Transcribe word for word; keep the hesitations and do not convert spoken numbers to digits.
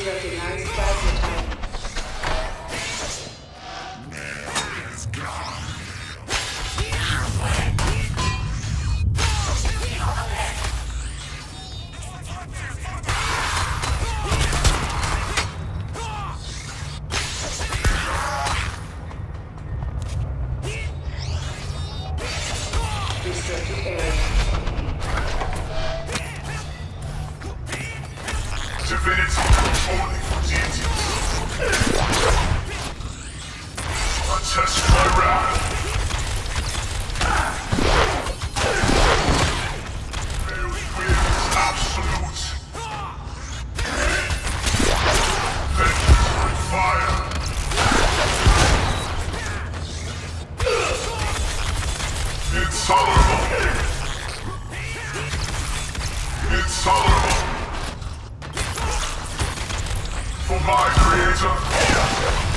unrecognized plasma type. Intolerable! For my creator!